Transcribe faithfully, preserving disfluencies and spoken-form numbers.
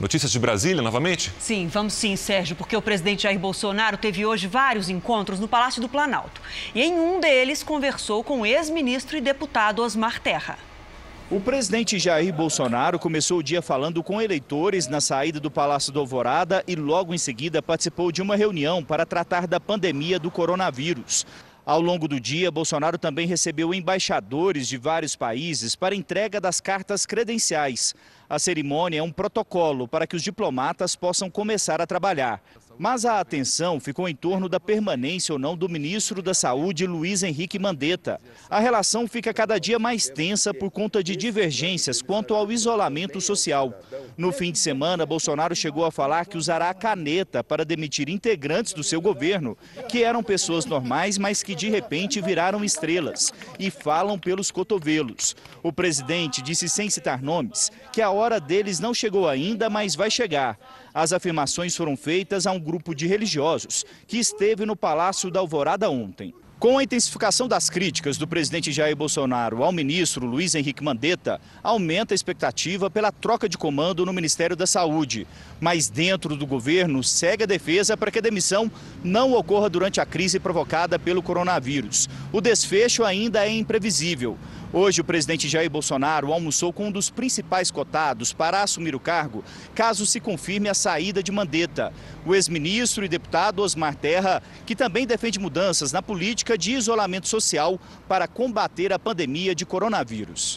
Notícias de Brasília, novamente? Sim, vamos sim, Sérgio, porque o presidente Jair Bolsonaro teve hoje vários encontros no Palácio do Planalto. E em um deles conversou com o ex-ministro e deputado Osmar Terra. O presidente Jair Bolsonaro começou o dia falando com eleitores na saída do Palácio da Alvorada e logo em seguida participou de uma reunião para tratar da pandemia do coronavírus. Ao longo do dia, Bolsonaro também recebeu embaixadores de vários países para entrega das cartas credenciais. A cerimônia é um protocolo para que os diplomatas possam começar a trabalhar. Mas a atenção ficou em torno da permanência ou não do ministro da Saúde, Luiz Henrique Mandetta. A relação fica cada dia mais tensa por conta de divergências quanto ao isolamento social. No fim de semana, Bolsonaro chegou a falar que usará a caneta para demitir integrantes do seu governo, que eram pessoas normais, mas que de repente viraram estrelas e falam pelos cotovelos. O presidente disse, sem citar nomes, que a hora deles não chegou ainda, mas vai chegar. As afirmações foram feitas a um grupo de religiosos que esteve no Palácio da Alvorada ontem. Com a intensificação das críticas do presidente Jair Bolsonaro ao ministro Luiz Henrique Mandetta, aumenta a expectativa pela troca de comando no Ministério da Saúde. Mas dentro do governo segue a defesa para que a demissão não ocorra durante a crise provocada pelo coronavírus. O desfecho ainda é imprevisível. Hoje, o presidente Jair Bolsonaro almoçou com um dos principais cotados para assumir o cargo, caso se confirme a saída de Mandetta. O ex-ministro e deputado Osmar Terra, que também defende mudanças na política de isolamento social para combater a pandemia de coronavírus.